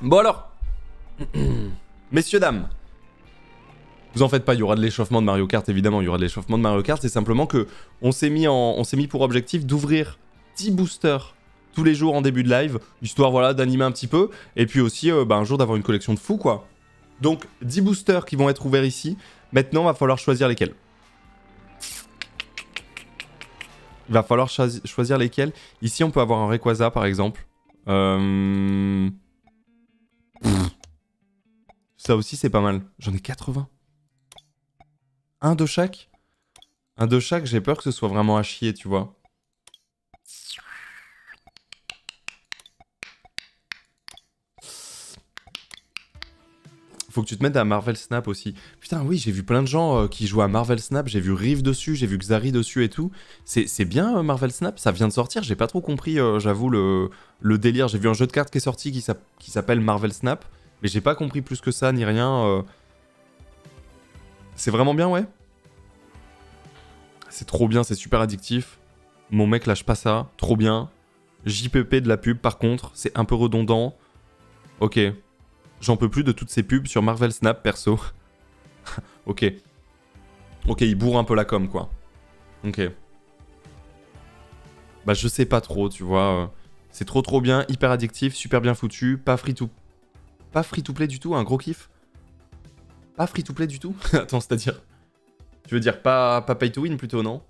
Bon alors, messieurs, dames, vous en faites pas, il y aura de l'échauffement de Mario Kart, évidemment, il y aura de l'échauffement de Mario Kart, c'est simplement que on s'est mis pour objectif d'ouvrir 10 boosters tous les jours en début de live, histoire voilà, d'animer un petit peu, et puis aussi un jour d'avoir une collection de fous quoi. Donc 10 boosters qui vont être ouverts ici, maintenant va falloir choisir lesquels. Il va falloir choisir lesquels. Ici on peut avoir un Rayquaza par exemple. Ça aussi c'est pas mal, j'en ai 80. Un de chaque. Un de chaque, j'ai peur que ce soit vraiment à chier, tu vois. Faut que tu te mettes à Marvel Snap aussi. Putain, oui, j'ai vu plein de gens qui jouent à Marvel Snap. J'ai vu Rive dessus, j'ai vu Xari dessus et tout. C'est bien Marvel Snap, ça vient de sortir. J'ai pas trop compris, j'avoue, le délire. J'ai vu un jeu de cartes qui est sorti qui s'appelle Marvel Snap. Mais j'ai pas compris plus que ça, ni rien. C'est vraiment bien, ouais. C'est trop bien, c'est super addictif. Mon mec lâche pas ça, trop bien. JPP de la pub, par contre, c'est un peu redondant. Ok. J'en peux plus de toutes ces pubs sur Marvel Snap, perso. Ok. Ok, il bourre un peu la com, quoi. Ok. Bah, je sais pas trop, tu vois. C'est trop bien, hyper addictif, super bien foutu, pas free to play du tout, un gros kiff. Pas free to play du tout. Attends, c'est-à-dire... Tu veux dire pas pay to win, plutôt, non?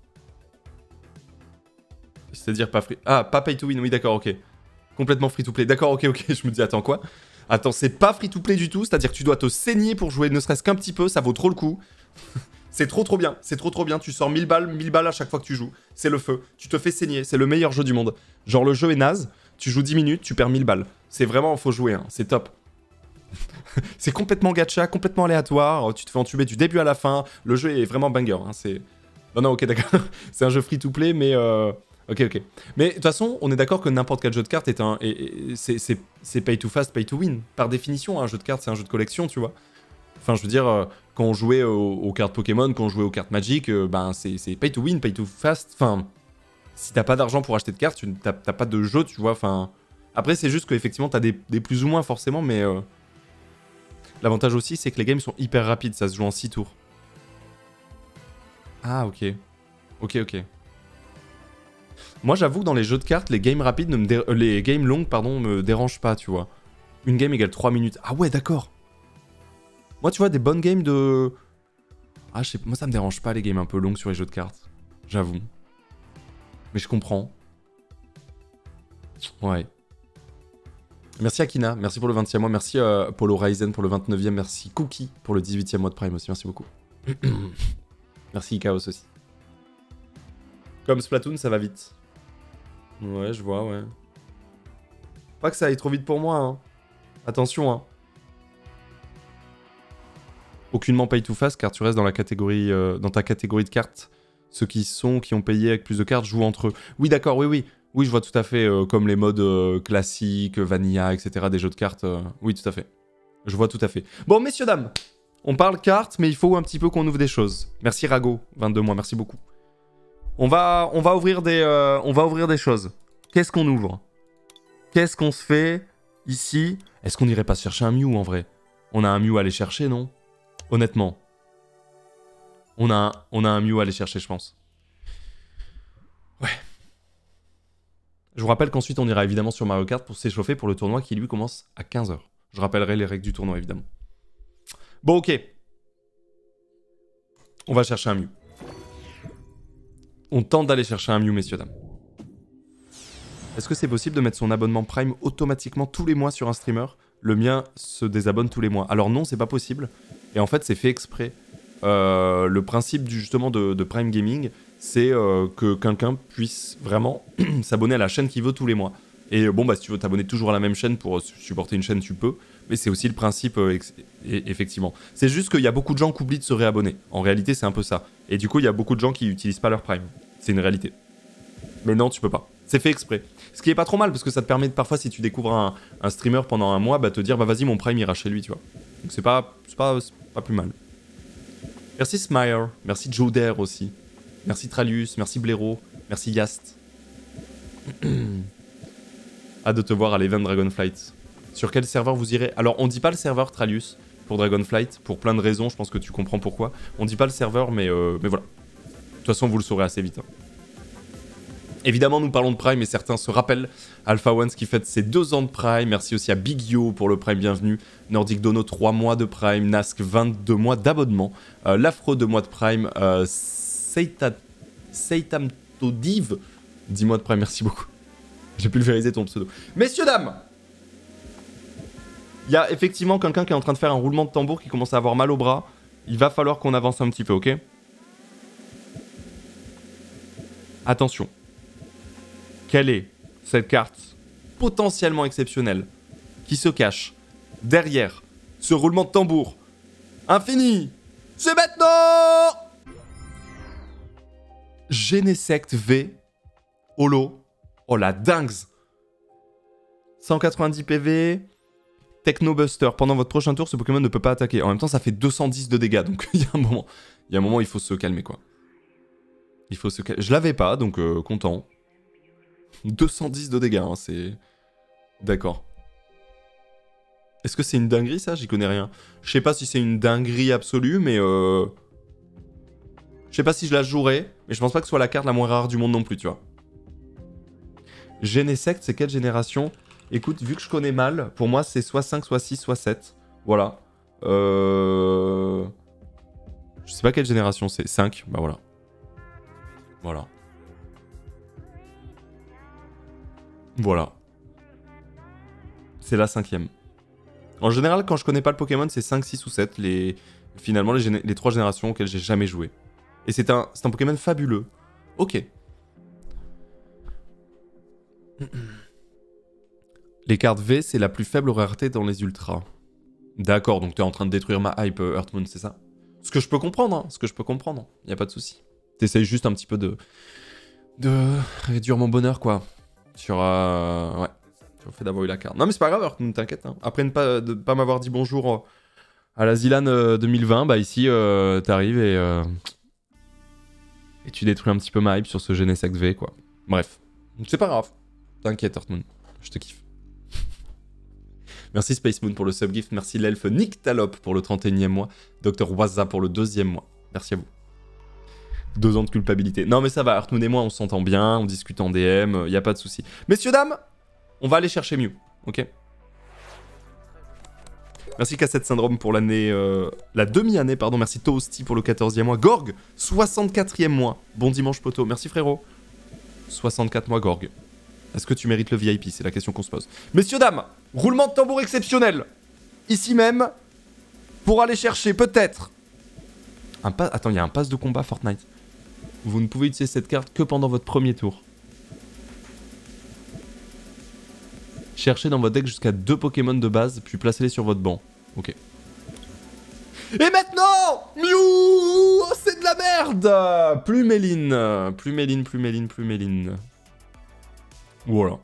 C'est-à-dire pas free... Ah, pas pay to win, oui, d'accord, ok. Complètement free to play, d'accord, ok, je me dis, attends, quoi? Attends, c'est pas free-to-play du tout, c'est-à-dire que tu dois te saigner pour jouer, ne serait-ce qu'un petit peu, ça vaut trop le coup. C'est trop bien, c'est trop bien, tu sors 1000 balles à chaque fois que tu joues. C'est le feu, tu te fais saigner, c'est le meilleur jeu du monde. Genre le jeu est naze, tu joues 10 minutes, tu perds 1000 balles. C'est vraiment, faut jouer, hein. C'est top. C'est complètement gacha, complètement aléatoire, tu te fais entuber du début à la fin. Le jeu est vraiment banger, hein. C'est... Non, ok, d'accord, c'est un jeu free-to-play, mais... Ok. Mais de toute façon, on est d'accord que n'importe quel jeu de cartes est un... C'est pay to fast, pay to win. Par définition, un jeu de cartes, c'est un jeu de collection, tu vois. Enfin, je veux dire, quand on jouait aux cartes Pokémon, quand on jouait aux cartes Magic, c'est pay to win, pay to fast. Enfin, si t'as pas d'argent pour acheter de cartes, t'as pas de jeu, tu vois. Enfin, après, c'est juste qu'effectivement, t'as des plus ou moins, forcément, mais... L'avantage aussi, c'est que les games sont hyper rapides. Ça se joue en 6 tours. Ah, ok. Ok. Moi, j'avoue que dans les jeux de cartes, les games rapides, les games longues, pardon, me dérangent pas, tu vois. Une game égale 3 minutes. Ah ouais, d'accord. Moi, tu vois, des bonnes games de... Ah, je sais... Moi, ça me dérange pas, les games un peu longues sur les jeux de cartes. J'avoue. Mais je comprends. Ouais. Merci Akina, merci pour le 20e mois, merci Polo Ryzen pour le 29e, merci Cookie pour le 18e mois de Prime aussi, merci beaucoup. Merci Chaos aussi. Comme Splatoon, ça va vite. Ouais, je vois, ouais. Pas que ça aille trop vite pour moi, hein. Attention, hein. Aucunement paye tout face, car tu restes dans la catégorie, dans ta catégorie de cartes. Ceux qui ont payé avec plus de cartes jouent entre eux. Oui, d'accord, oui. Oui, je vois tout à fait, comme les modes classiques, vanilla, etc., des jeux de cartes. Oui, tout à fait. Je vois tout à fait. Bon, messieurs, dames, on parle cartes, mais il faut un petit peu qu'on ouvre des choses. Merci Rago, 22 mois, merci beaucoup. On va ouvrir des choses. Qu'est-ce qu'on ouvre? Qu'est-ce qu'on se fait ici? Est-ce qu'on irait pas chercher un Mew en vrai? On a un Mew à aller chercher, non? Honnêtement. On a un Mew à aller chercher, je pense. Ouais. Je vous rappelle qu'ensuite, on ira évidemment sur Mario Kart pour s'échauffer pour le tournoi qui, lui, commence à 15h. Je rappellerai les règles du tournoi, évidemment. Bon, ok. On va chercher un Mew. On tente d'aller chercher un Mew, messieurs, dames. Est-ce que c'est possible de mettre son abonnement Prime automatiquement tous les mois sur un streamer? Le mien se désabonne tous les mois. Alors non, c'est pas possible. Et en fait, c'est fait exprès. Le principe de Prime Gaming, c'est que quelqu'un puisse vraiment s'abonner à la chaîne qu'il veut tous les mois. Et bon, bah si tu veux t'abonner toujours à la même chaîne pour supporter une chaîne, tu peux. Mais c'est aussi le principe, effectivement. C'est juste qu'il y a beaucoup de gens qui oublient de se réabonner. En réalité, c'est un peu ça. Et du coup, il y a beaucoup de gens qui n'utilisent pas leur Prime. C'est une réalité. Mais non, tu peux pas. C'est fait exprès. Ce qui est pas trop mal, parce que ça te permet de, parfois, si tu découvres un streamer pendant un mois, bah te dire, bah vas-y, mon Prime ira chez lui, tu vois. Donc c'est pas plus mal. Merci Smire. Merci Joder aussi. Merci Tralius. Merci Blaireau. Merci Yast. Hâte de te voir à l'event Dragonflight. Sur quel serveur vous irez? Alors on dit pas le serveur, Tralius, pour Dragonflight, pour plein de raisons, je pense que tu comprends pourquoi. On dit pas le serveur, mais voilà. De toute façon, vous le saurez assez vite, hein. Évidemment, nous parlons de Prime et certains se rappellent Alpha One qui fête ses 2 ans de Prime. Merci aussi à Big Yo pour le Prime bienvenue. Nordic Dono 3 mois de Prime. Nask 22 mois d'abonnement. L'Afro 2 mois de Prime. Seitamtodiv 10 mois de Prime. Merci beaucoup. J'ai pulvérisé ton pseudo. Messieurs, dames, il y a effectivement quelqu'un qui est en train de faire un roulement de tambour qui commence à avoir mal au bras. Il va falloir qu'on avance un petit peu, ok? Attention. Quelle est cette carte potentiellement exceptionnelle qui se cache derrière ce roulement de tambour infini? C'est maintenant Genesect V Holo. Oh la dingue! 190 PV. Technobuster. Pendant votre prochain tour, ce Pokémon ne peut pas attaquer. En même temps, ça fait 210 de dégâts. Donc il y a un moment, il faut se calmer, quoi. Il faut se calmer. Je l'avais pas, donc content. 210 de dégâts, hein, c'est... D'accord. Est-ce que c'est une dinguerie, ça? J'y connais rien. Je sais pas si c'est une dinguerie absolue, mais... Je sais pas si je la jouerai, mais je pense pas que ce soit la carte la moins rare du monde non plus, tu vois. Genesect, c'est quelle génération? Écoute, vu que je connais mal, pour moi, c'est soit 5, soit 6, soit 7. Voilà. Je sais pas quelle génération c'est. 5, bah voilà. Voilà. Voilà. C'est la 5e. En général, quand je connais pas le Pokémon, c'est 5, 6 ou 7. Finalement, les 3 générations auxquelles j'ai jamais joué. Et c'est un Pokémon fabuleux. Ok. Les cartes V, c'est la plus faible rareté dans les ultras. D'accord, donc t'es en train de détruire ma hype, Earthmoon, c'est ça? Ce que je peux comprendre, hein. Ce que je peux comprendre. Y a pas de souci. T'essayes juste un petit peu de... réduire mon bonheur, quoi. Sur ouais, sur le fait d'avoir eu la carte. Non mais c'est pas grave, alors ne t'inquiète, hein. Après de pas m'avoir dit bonjour à la Zilan 2020, bah ici t'arrives et tu détruis un petit peu ma hype sur ce Genesect V, quoi. Bref, c'est pas grave. T'inquiète, Earthmoon, je te kiffe. Merci Space Moon pour le subgift, merci l'elfe Nick Talop pour le 31e mois, Dr Waza pour le 2e mois. Merci à vous. 2 ans de culpabilité. Non mais ça va, Earthmoon et moi on s'entend bien, on discute en DM, y a pas de souci. Messieurs, dames, on va aller chercher Mew, ok? Merci Cassette Syndrome pour l'année... la demi-année, pardon, merci Toasty pour le 14e mois. Gorg, 64e mois. Bon dimanche poteau, merci frérot. 64 mois Gorg. Est-ce que tu mérites le VIP? C'est la question qu'on se pose. Messieurs, dames, roulement de tambour exceptionnel. Ici même, pour aller chercher peut-être... Attends, il y a un pass de combat Fortnite. Vous ne pouvez utiliser cette carte que pendant votre premier tour. Cherchez dans votre deck jusqu'à 2 Pokémon de base, puis placez-les sur votre banc. Ok. Et maintenant Mew, oh, c'est de la merde. Plumeline. Plumeline, Plumeline, Plumeline. Voilà.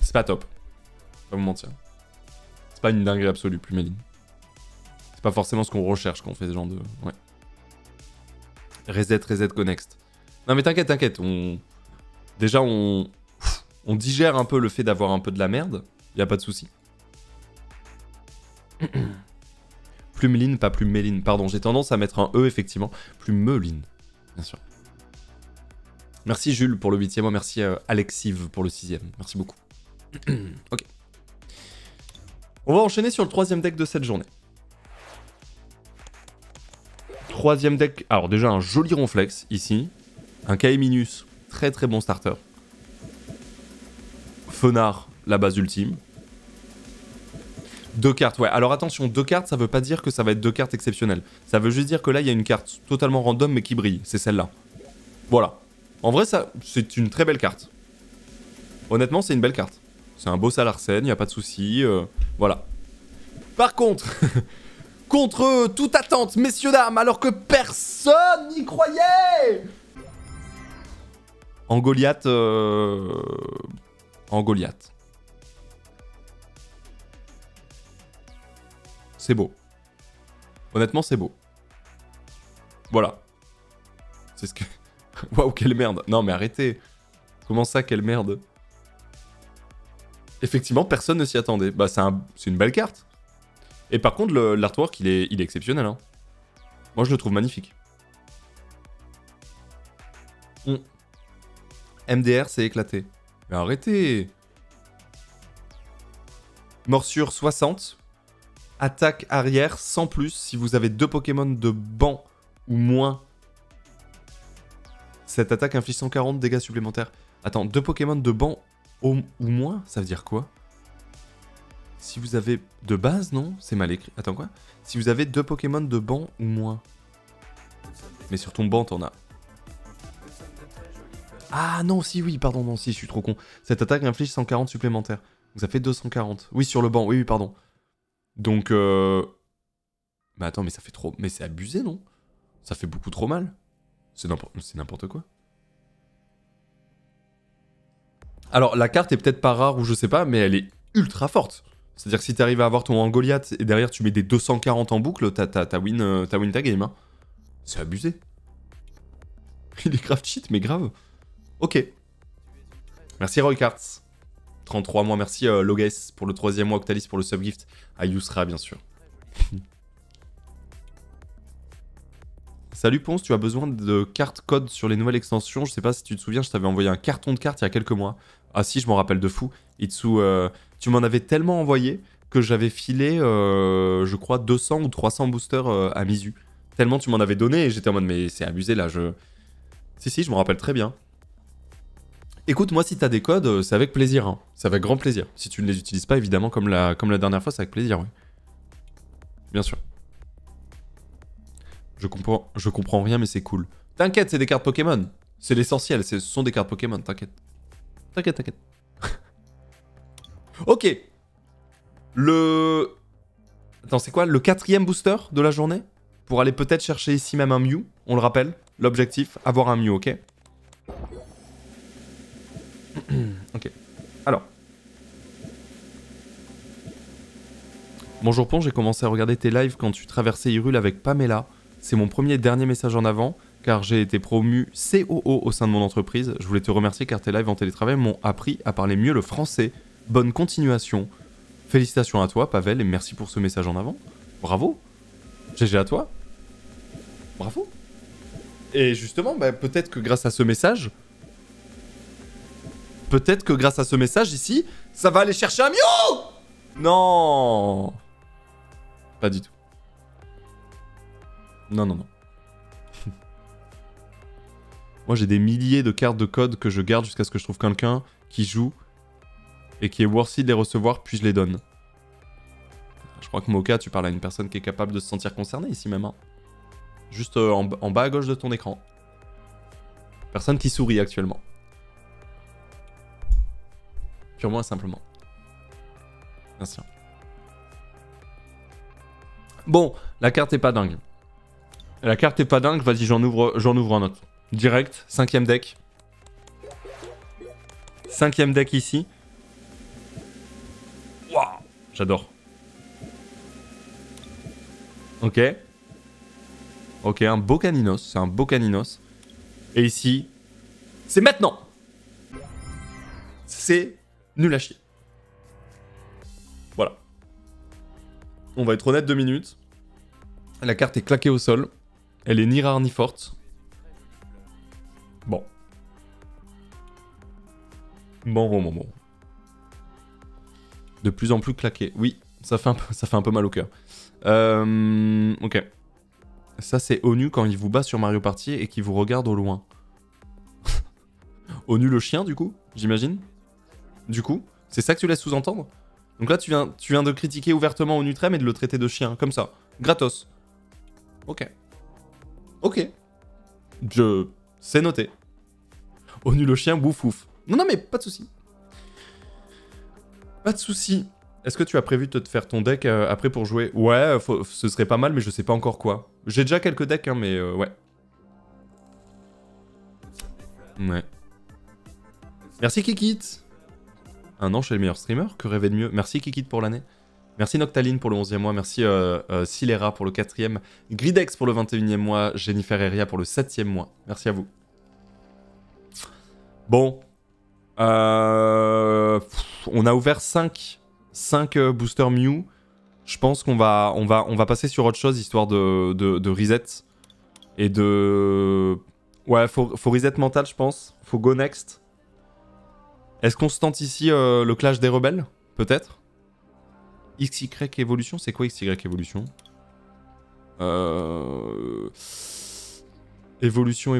C'est pas top. Pas vous mentir. C'est pas une dinguerie absolue, Plumeline. C'est pas forcément ce qu'on recherche quand on fait ce genre de... Ouais. Reset Connect. Non mais t'inquiète, on... Déjà on digère un peu le fait d'avoir un peu de la merde, y a pas de souci. Plumeline, pas Plumeline, pardon, j'ai tendance à mettre un E effectivement. Plumeline, bien sûr. Merci Jules pour le 8e mois, merci Alexive pour le 6e, merci beaucoup. Ok. On va enchaîner sur le 3e deck de cette journée. 3e deck, alors déjà un joli Ronflex ici, un KM Minus, très très bon starter. Fenard, la base ultime. 2 cartes, ouais, alors attention, 2 cartes ça veut pas dire que ça va être 2 cartes exceptionnelles. Ça veut juste dire que là il y a une carte totalement random mais qui brille, c'est celle-là. Voilà, en vrai ça, c'est une très belle carte. Honnêtement c'est une belle carte. C'est un beau Salarsen, y a pas de souci, voilà. Par contre... Contre toute attente, messieurs, dames, alors que personne n'y croyait! Angoliath... Angoliath. C'est beau. Honnêtement, c'est beau. Voilà. C'est ce que... Waouh, quelle merde! Non, mais arrêtez! Comment ça, quelle merde? Effectivement, personne ne s'y attendait. Bah, c'est une belle carte. Et par contre, l'artwork, il est exceptionnel. Hein. Moi, je le trouve magnifique. MDR, c'est éclaté. Mais arrêtez. Morsure 60. Attaque arrière, sans plus. Si vous avez deux Pokémon de banc ou moins, cette attaque inflige 140 dégâts supplémentaires. Attends, deux Pokémon de banc ou moins, ça veut dire quoi? Si vous avez de base, non? C'est mal écrit. Attends, quoi? Si vous avez deux Pokémon de banc ou moins. Mais sur ton banc, t'en as... Ah non, si, oui, pardon, non, si, je suis trop con. Cette attaque inflige 140 supplémentaires. Donc ça fait 240. Oui, sur le banc, oui, pardon. Donc, bah attends, mais ça fait trop... Mais c'est abusé, non? Ça fait beaucoup trop mal. C'est n'importe quoi. Alors, la carte est peut-être pas rare ou je sais pas, mais elle est ultra forte. C'est-à-dire que si t'arrives à avoir ton Angoliath et derrière tu mets des 240 en boucle, t'as win ta game. Hein. C'est abusé. Il est grave cheat, mais grave. Ok. Merci Roycarts. 33 mois, merci Loges pour le 3e mois, Octalis pour le subgift, à Yusra bien sûr. Salut Ponce, tu as besoin de cartes code sur les nouvelles extensions. Je sais pas si tu te souviens, je t'avais envoyé un carton de cartes il y a quelques mois. Ah si, je m'en rappelle de fou. Itsu, tu m'en avais tellement envoyé que j'avais filé, je crois, 200 ou 300 boosters à Mizu. Tellement tu m'en avais donné et j'étais en mode, mais c'est abusé là, je... Si, si, je m'en rappelle très bien. Écoute, moi, si t'as des codes, c'est avec plaisir. Hein. C'est avec grand plaisir. Si tu ne les utilises pas, évidemment, comme la dernière fois, c'est avec plaisir, oui. Bien sûr. Je comprends rien, mais c'est cool. T'inquiète, c'est des cartes Pokémon. C'est l'essentiel, ce sont des cartes Pokémon, t'inquiète. T'inquiète, t'inquiète. Ok. Attends, c'est quoi? Le 4e booster de la journée? Pour aller peut-être chercher ici même un Mew, on le rappelle. L'objectif, avoir un Mew, ok? Ok. Alors. Bonjour Pong, j'ai commencé à regarder tes lives quand tu traversais Hyrule avec Pamela. C'est mon premier et dernier message en avant, car j'ai été promu COO au sein de mon entreprise. Je voulais te remercier car tes lives en télétravail m'ont appris à parler mieux le français. Bonne continuation. Félicitations à toi, Pavel, et merci pour ce message en avant. Bravo. GG à toi. Bravo. Et justement, bah, peut-être que grâce à ce message... Peut-être que grâce à ce message ici, ça va aller chercher un Mew! Non! Pas du tout. Non, non, non. Moi, j'ai des milliers de cartes de code que je garde jusqu'à ce que je trouve quelqu'un qui joue et qui est worthy de les recevoir, puis je les donne. Je crois que Moka, tu parles à une personne qui est capable de se sentir concernée ici même. Hein. Juste en bas à gauche de ton écran. Personne qui sourit actuellement. Purement et simplement. Bien sûr. Bon, la carte est pas dingue. La carte est pas dingue, vas-y, j'en ouvre un autre. Direct, 5e deck. 5e deck ici. Waouh, j'adore. Ok. Ok, un beau Caninos, c'est un beau Caninos. Et ici, c'est maintenant. C'est... nul à chier. Voilà. On va être honnête 2 minutes. La carte est claquée au sol. Elle est ni rare ni forte. Bon. Bon. De plus en plus claquée. Oui, ça fait un peu mal au cœur. Ok. Ça c'est Onu quand il vous bat sur Mario Party et qu'il vous regarde au loin. Onu le chien du coup, j'imagine. Du coup, c'est ça que tu laisses sous-entendre? Donc là, tu viens de critiquer ouvertement Onutrem et de le traiter de chien, comme ça. Gratos. Ok. Ok. C'est noté. Onu le chien, bouf ouf. Non, non, mais pas de soucis. Pas de soucis. Est-ce que tu as prévu de te faire ton deck après pour jouer? Ouais, ce serait pas mal, mais je sais pas encore quoi. J'ai déjà quelques decks, hein, mais ouais. Ouais. Merci Kikit. Un an chez les meilleurs streamers, que rêver de mieux. Merci Kikit pour l'année. Merci Noctaline pour le 11e mois. Merci Silera pour le 4e. Gridex pour le 21e mois. Jennifer Heria pour le 7e mois. Merci à vous. Bon. on a ouvert 5 boosters Mew. Je pense qu'on va, on va passer sur autre chose, histoire de reset. Et de... Ouais, faut reset mental, je pense. Faut go next. Est-ce qu'on se tente ici le clash des rebelles? Peut-être. XY évolution, c'est quoi XY évolution? Évolution...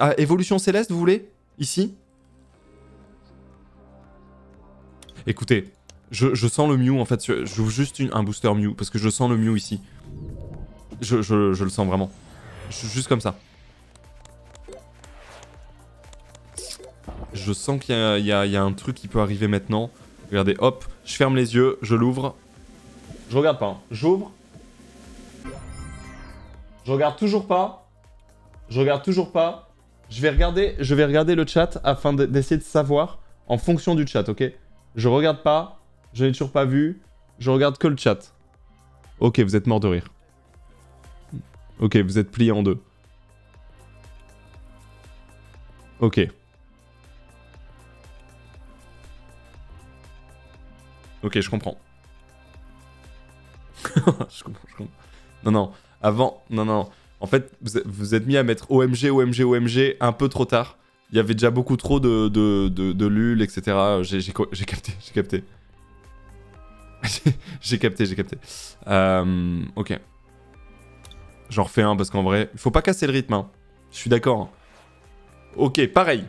Ah, évolution céleste, vous voulez? Ici? Écoutez, je sens le Mew en fait. J'ouvre juste un booster Mew parce que je sens le Mew ici. Je le sens vraiment. Juste comme ça. Je sens qu'il y a un truc qui peut arriver maintenant. Regardez, hop, je ferme les yeux, je l'ouvre. Je regarde pas, hein. J'ouvre. Je regarde toujours pas. Je regarde toujours pas. Je vais regarder le chat afin d'essayer de savoir en fonction du chat, ok? Je regarde pas, je n'ai toujours pas vu, je regarde que le chat. Ok, vous êtes mort de rire. Ok, vous êtes plié en deux. Ok. Ok, je comprends. je comprends. Non. Avant, non. En fait, vous êtes mis à mettre OMG un peu trop tard. Il y avait déjà beaucoup trop de lul, etc. J'ai capté. j'ai capté. Ok. J'en refais un parce qu'en vrai, il faut pas casser le rythme. Hein. Je suis d'accord. Hein. Ok, pareil.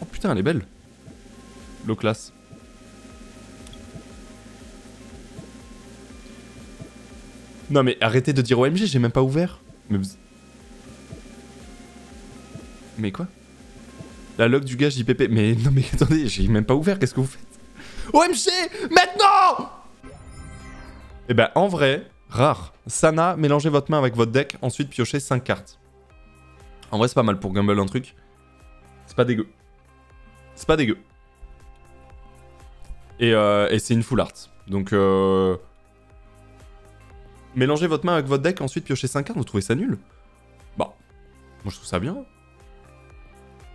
Oh putain, elle est belle. Low class. Non mais arrêtez de dire OMG, j'ai même pas ouvert. Mais quoi? La log du gars JPP. Mais non mais attendez, j'ai même pas ouvert, qu'est-ce que vous faites? OMG, maintenant! Eh ben en vrai, rare. Sana, mélangez votre main avec votre deck, ensuite piochez 5 cartes. En vrai c'est pas mal pour gamble un truc. C'est pas dégueu. C'est pas dégueu. Et c'est une full art. Donc mélangez votre main avec votre deck, ensuite piochez 5 cartes, vous trouvez ça nul? Bah, moi je trouve ça bien.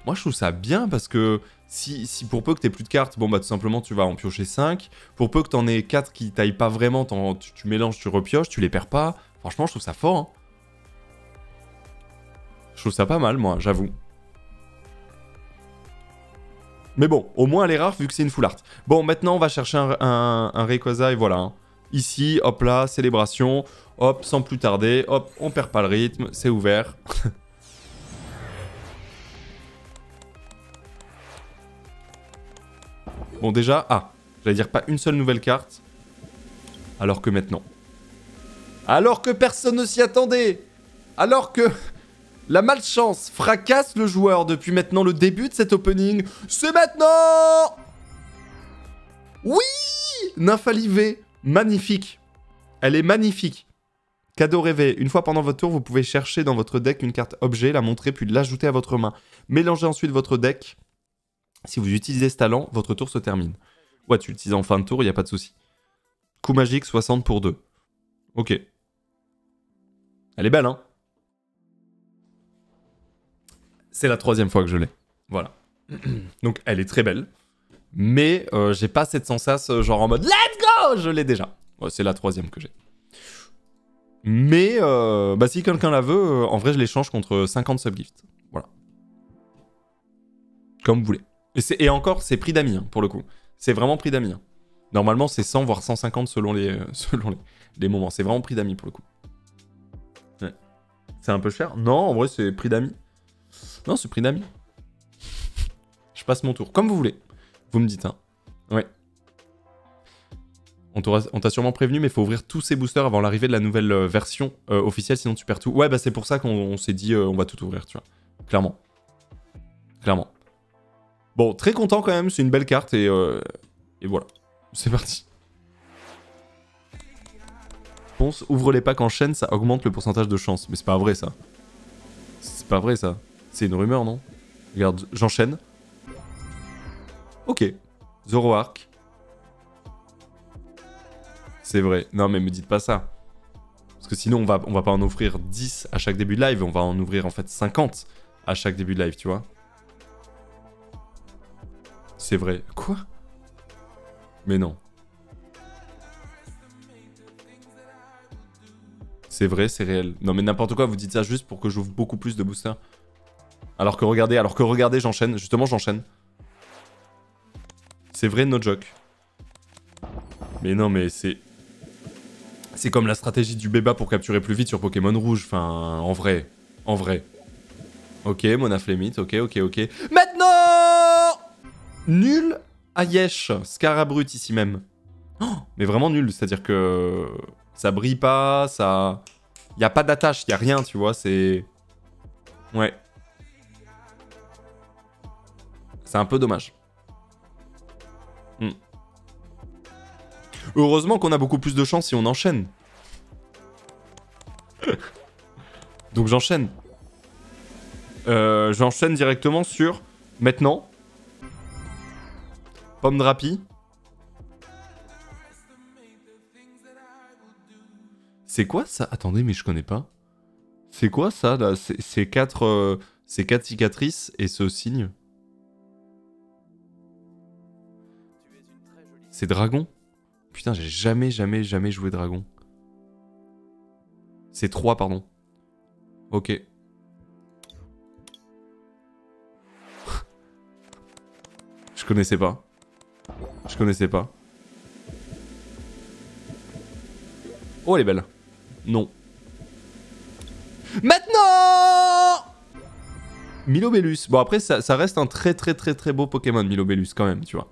Moi je trouve ça bien parce que si pour peu que t'aies plus de cartes, bon bah tout simplement tu vas en piocher 5. Pour peu que t'en aies 4 qui t'aillent pas vraiment, tu mélanges, tu repioches, tu les perds pas. Franchement je trouve ça fort. Hein. Je trouve ça pas mal moi, j'avoue. Mais bon, au moins elle est rare vu que c'est une full art. Bon maintenant on va chercher un Rayquaza et voilà. Hein. Ici, hop là, célébration. Hop, sans plus tarder, hop, on perd pas le rythme, c'est ouvert. Bon déjà, ah, j'allais dire pas une seule nouvelle carte. Alors que maintenant. Alors que personne ne s'y attendait. Alors que la malchance fracasse le joueur depuis maintenant le début de cet opening. C'est maintenant. Oui, Noctalivé, magnifique. Elle est magnifique. Cadeau rêvé. Une fois pendant votre tour, vous pouvez chercher dans votre deck une carte objet, la montrer, puis l'ajouter à votre main. Mélangez ensuite votre deck. Si vous utilisez ce talent, votre tour se termine. Ouais, tu l'utilises en fin de tour, il n'y a pas de souci. Coup magique, 60 pour 2. Ok. Elle est belle, hein? C'est la troisième fois que je l'ai. Voilà. Donc, elle est très belle. Mais j'ai pas cette sensation genre en mode « Let's go !» Je l'ai déjà. Ouais, c'est la troisième que j'ai. Mais bah, si quelqu'un la veut, en vrai, je l'échange contre 50 subgifts. Voilà. Comme vous voulez. Et encore, c'est prix d'amis, hein, pour le coup. C'est vraiment prix d'amis. Hein. Normalement, c'est 100, voire 150 selon les moments. C'est vraiment prix d'amis, pour le coup. Ouais. C'est un peu cher. Non, en vrai, c'est prix d'amis. Non, c'est prix d'amis. Je passe mon tour. Comme vous voulez. Vous me dites, hein. Ouais. On t'a sûrement prévenu, mais il faut ouvrir tous ces boosters avant l'arrivée de la nouvelle version officielle, sinon tu perds tout. Ouais, bah c'est pour ça qu'on s'est dit, on va tout ouvrir, tu vois. Clairement. Clairement. Bon, très content quand même, c'est une belle carte et voilà, c'est parti. Ponce, ouvre les packs en chaîne, ça augmente le pourcentage de chance. Mais c'est pas vrai ça. C'est pas vrai ça. C'est une rumeur, non? Regarde, j'enchaîne. Ok, Zoroark. C'est vrai, non mais me dites pas ça. Parce que sinon on va pas en offrir 10 à chaque début de live, on va en ouvrir en fait 50 à chaque début de live, tu vois. C'est vrai. Quoi? Mais non. C'est vrai, c'est réel. Non mais n'importe quoi, vous dites ça juste pour que j'ouvre beaucoup plus de boosters. Alors que regardez, j'enchaîne. Justement, j'enchaîne. C'est vrai, no joke. Mais non, mais c'est... C'est comme la stratégie du béba pour capturer plus vite sur Pokémon Rouge. Enfin, en vrai. En vrai. Ok, Mona Flémite. Ok, ok, ok. Maintenant! Nul à Yesh. Scarabruit ici même. Oh, mais vraiment nul. C'est-à-dire que... Ça brille pas, ça... Y a pas d'attache, y a rien, tu vois. C'est... Ouais. C'est un peu dommage. Heureusement qu'on a beaucoup plus de chance si on enchaîne. Donc j'enchaîne. J'enchaîne directement sur... Maintenant. Pomme Drapi. C'est quoi ça? Attendez, mais je connais pas. C'est quoi ça, là? C'est quatre cicatrices et ce signe. C'est dragon? Putain, j'ai jamais joué dragon. C'est 3, pardon. Ok. Je connaissais pas. Je connaissais pas. Oh, elle est belle. Non. Maintenant! Milobelus. Bon, après, ça reste un très beau Pokémon, Milobelus, quand même, tu vois.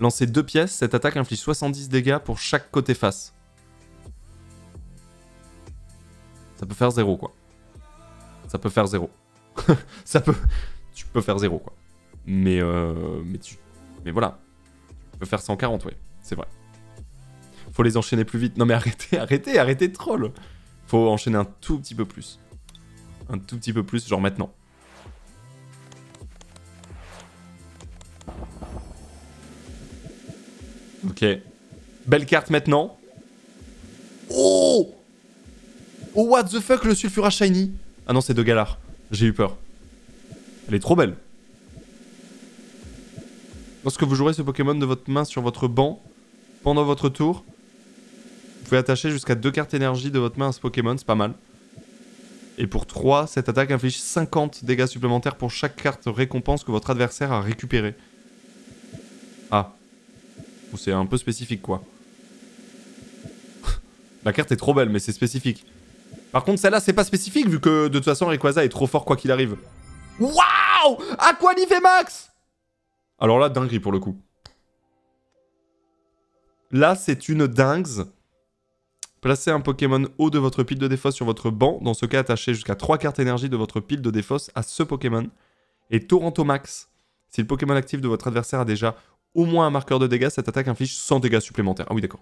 Lancer 2 pièces, cette attaque inflige 70 dégâts pour chaque côté face. Ça peut faire 0, quoi. Ça peut faire 0. Ça peut... Tu peux faire 0, quoi. Mais voilà. Tu peux faire 140, ouais. C'est vrai. Faut les enchaîner plus vite. Non mais arrêtez de troll. Faut enchaîner un tout petit peu plus. Un tout petit peu plus, genre maintenant. Ok. Belle carte maintenant. Oh! Oh what the fuck, le Sulfura Shiny. Ah non, c'est de Galar. J'ai eu peur. Elle est trop belle. Lorsque vous jouerez ce Pokémon de votre main sur votre banc, pendant votre tour, vous pouvez attacher jusqu'à 2 cartes énergie de votre main à ce Pokémon, c'est pas mal. Et pour 3, cette attaque inflige 50 dégâts supplémentaires pour chaque carte récompense que votre adversaire a récupérée. Ah. C'est un peu spécifique, quoi. La carte est trop belle, mais c'est spécifique. Par contre, celle-là, c'est pas spécifique, vu que, de toute façon, Rayquaza est trop fort, quoi qu'il arrive. Waouh! Aquali VMAX! Alors là, dinguerie, pour le coup. Là, c'est une dingue. Placez un Pokémon haut de votre pile de défausse sur votre banc. Dans ce cas, attachez jusqu'à 3 cartes énergie de votre pile de défausse à ce Pokémon. Et Torantomax. Si le Pokémon actif de votre adversaire a déjà... au moins un marqueur de dégâts, cette attaque inflige 100 dégâts supplémentaires. Ah oui, d'accord.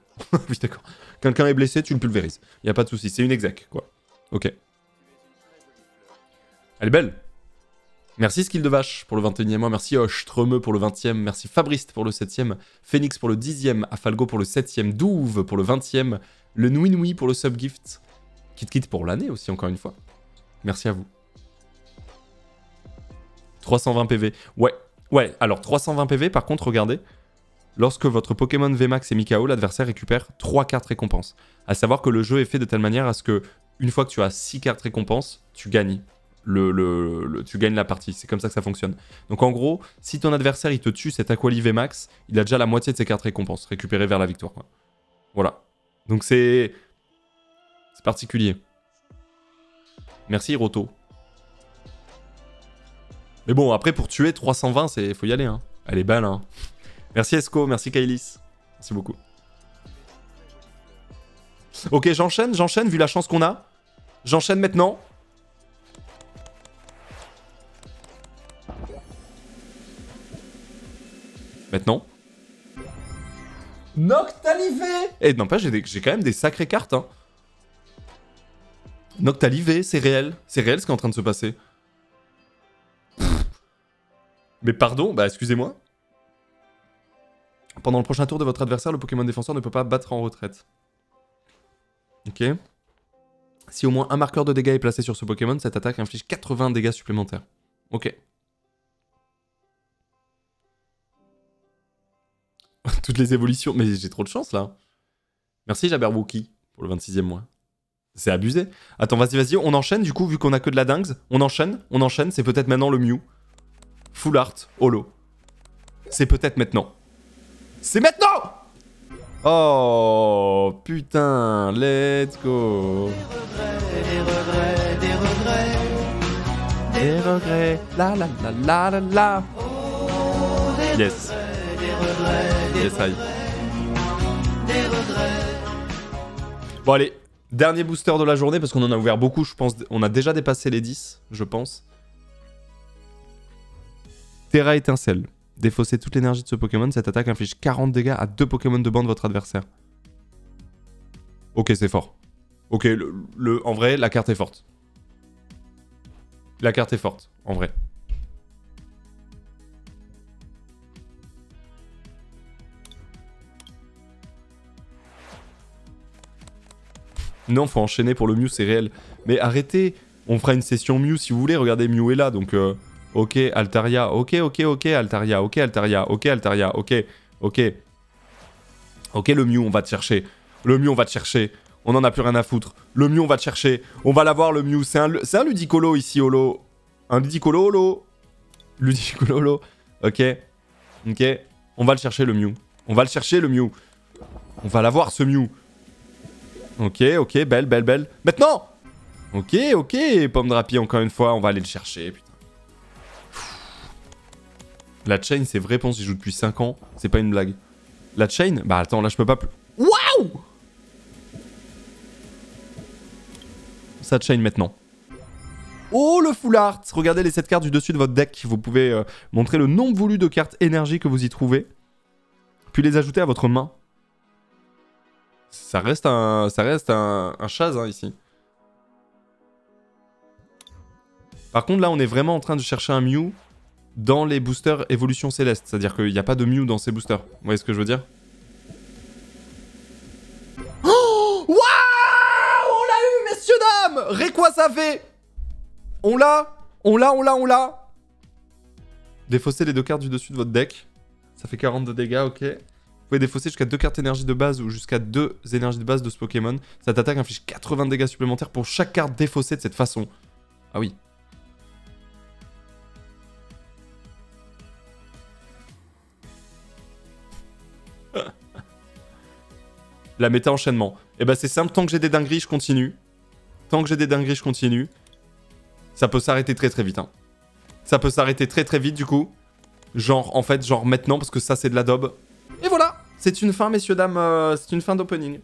Oui, d'accord. Quelqu'un est blessé, tu le pulvérises. Il n'y a pas de souci, c'est une exact, quoi. Ok. Elle est belle. Merci Skill de Vache pour le 21e mois. Merci Stremeux pour le 20e. Merci Fabriste pour le 7e. Phoenix pour le 10e. Afalgo pour le 7e. Douve pour le 20e. Le Noui Noui pour le subgift. Kit pour l'année aussi, encore une fois. Merci à vous. 320 PV. Ouais. Ouais, alors 320 PV, par contre, regardez. Lorsque votre Pokémon VMAX est mis KO, l'adversaire récupère 3 cartes récompenses. A savoir que le jeu est fait de telle manière à ce que, une fois que tu as 6 cartes récompenses, tu gagnes, tu gagnes la partie. C'est comme ça que ça fonctionne. Donc en gros, si ton adversaire il te tue cet Aquali VMAX, il a déjà la moitié de ses cartes récompenses récupérées vers la victoire, quoi. Voilà. Donc c'est... C'est particulier. Merci Hiroto. Mais bon, après, pour tuer 320, c'est faut y aller, hein. Elle est belle, hein. Merci Esco, merci Kailis. Merci beaucoup. Ok, j'enchaîne, vu la chance qu'on a. J'enchaîne maintenant. Maintenant. Noctalivé! Et non, pas, j'ai quand même des sacrées cartes, hein. Noctalivé, c'est réel. C'est réel ce qui est en train de se passer. Mais pardon, bah excusez-moi. Pendant le prochain tour de votre adversaire, le Pokémon défenseur ne peut pas battre en retraite. Ok. Si au moins un marqueur de dégâts est placé sur ce Pokémon, cette attaque inflige 80 dégâts supplémentaires. Ok. Toutes les évolutions. Mais j'ai trop de chance là. Merci Jabberwocky pour le 26e mois. C'est abusé. Attends, vas-y, on enchaîne du coup, vu qu'on a que de la dingue. On enchaîne. C'est peut-être maintenant le Mew. Full art, holo. C'est peut-être maintenant. C'est maintenant! Oh putain, let's go! Des regrets, la la la la la. Yes. Yes, aïe. Bon, allez, dernier booster de la journée parce qu'on en a ouvert beaucoup, je pense. On a déjà dépassé les 10, je pense. Terra étincelle. Défaussez toute l'énergie de ce Pokémon, cette attaque inflige 40 dégâts à 2 Pokémon de banc de votre adversaire. Ok, c'est fort. Ok, en vrai, la carte est forte. La carte est forte, en vrai. Non, faut enchaîner pour le Mew, c'est réel. Mais arrêtez, on fera une session Mew si vous voulez. Regardez, Mew est là, donc... Ok, Altaria, ok, le Mew, on va te chercher. On en a plus rien à foutre. Le Mew, on va te chercher. On va l'avoir, le Mew. C'est un Ludicolo ici, holo. Un Ludicolo, holo. Ok. On va le chercher, le Mew. On va l'avoir, ce Mew. Ok, belle. Maintenant! Ok, pomme de rapide, encore une fois. On va aller le chercher, putain. La chain, c'est vrai, Ponce, j'y joue depuis 5 ans. C'est pas une blague. La chain, bah attends, là, je peux pas plus... Waouh! Ça chain maintenant. Oh, le full art! Regardez les 7 cartes du dessus de votre deck. Vous pouvez montrer le nombre voulu de cartes énergie que vous y trouvez. Puis les ajouter à votre main. Ça reste un chaz, hein, ici. Par contre, là, on est vraiment en train de chercher un Mew... dans les boosters évolution céleste, c'est-à-dire qu'il n'y a pas de Mew dans ces boosters. Vous voyez ce que je veux dire? Oh, waouh! On l'a eu, messieurs dames! Rayquaza V! On l'a! Défaussez les 2 cartes du dessus de votre deck. Ça fait 42 dégâts, ok. Vous pouvez défausser jusqu'à 2 cartes énergie de base ou jusqu'à 2 énergies de base de ce Pokémon. Cette attaque inflige 80 dégâts supplémentaires pour chaque carte défaussée de cette façon. Ah oui. La méta enchaînement. Et bah c'est simple, tant que j'ai des dingueries, je continue. Ça peut s'arrêter très vite. Hein. Ça peut s'arrêter très vite du coup. Genre maintenant, parce que ça c'est de la daube. Et voilà, c'est une fin, messieurs, dames. C'est une fin d'opening.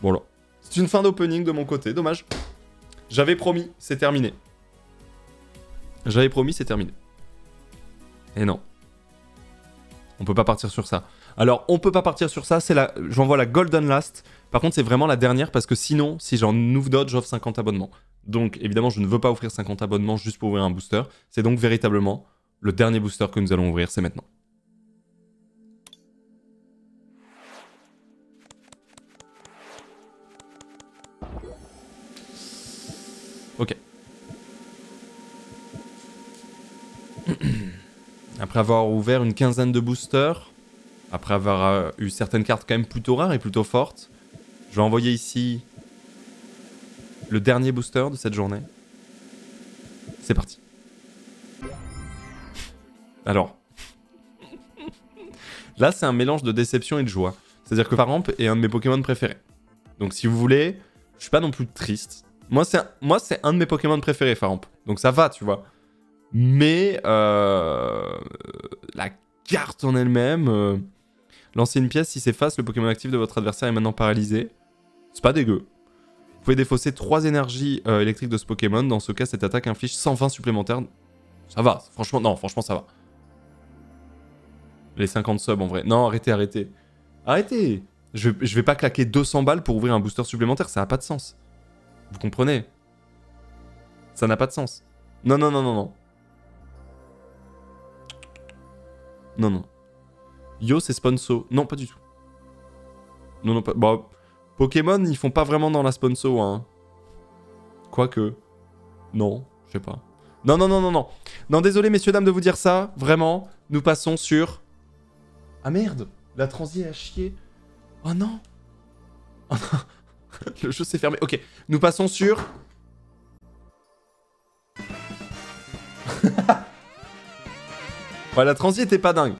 Voilà. C'est une fin d'opening de mon côté, dommage. J'avais promis, c'est terminé. Et non. On peut pas partir sur ça. Alors, on peut pas partir sur ça, j'envoie la Golden Last. Par contre, c'est vraiment la dernière parce que sinon, si j'en ouvre d'autres, j'offre 50 abonnements. Donc, évidemment, je ne veux pas offrir 50 abonnements juste pour ouvrir un booster. C'est donc véritablement le dernier booster que nous allons ouvrir, c'est maintenant. Ok. Après avoir ouvert une quinzaine de boosters... Après avoir eu certaines cartes quand même plutôt rares et plutôt fortes, je vais envoyer ici le dernier booster de cette journée. C'est parti. Alors. Là, c'est un mélange de déception et de joie. C'est-à-dire que Faramp est un de mes Pokémon préférés. Donc si vous voulez, je suis pas non plus triste. Moi, c'est un de mes Pokémon préférés, Faramp. Donc ça va, tu vois. Mais la carte en elle-même... Lancer une pièce, si c'est face, le Pokémon actif de votre adversaire est maintenant paralysé. C'est pas dégueu. Vous pouvez défausser 3 énergies électriques de ce Pokémon. Dans ce cas, cette attaque inflige 120 supplémentaires. Ça va, franchement, non, franchement, ça va. Les 50 subs, en vrai. Non, arrêtez. Je vais pas claquer 200 balles pour ouvrir un booster supplémentaire, ça n'a pas de sens. Vous comprenez? Ça n'a pas de sens. Non. Yo, c'est Sponso. Non, pas du tout. Non, non, pas... Bah, Pokémon, ils font pas vraiment dans la sponsor, hein. Quoique. Non, je sais pas. Non, non, non, non, non. Non, désolé, messieurs, dames, de vous dire ça. Vraiment, nous passons sur... Ah merde, la transi a chié. Oh non. Oh non. Le jeu s'est fermé. Ok, nous passons sur... Ouais, la transi était pas dingue.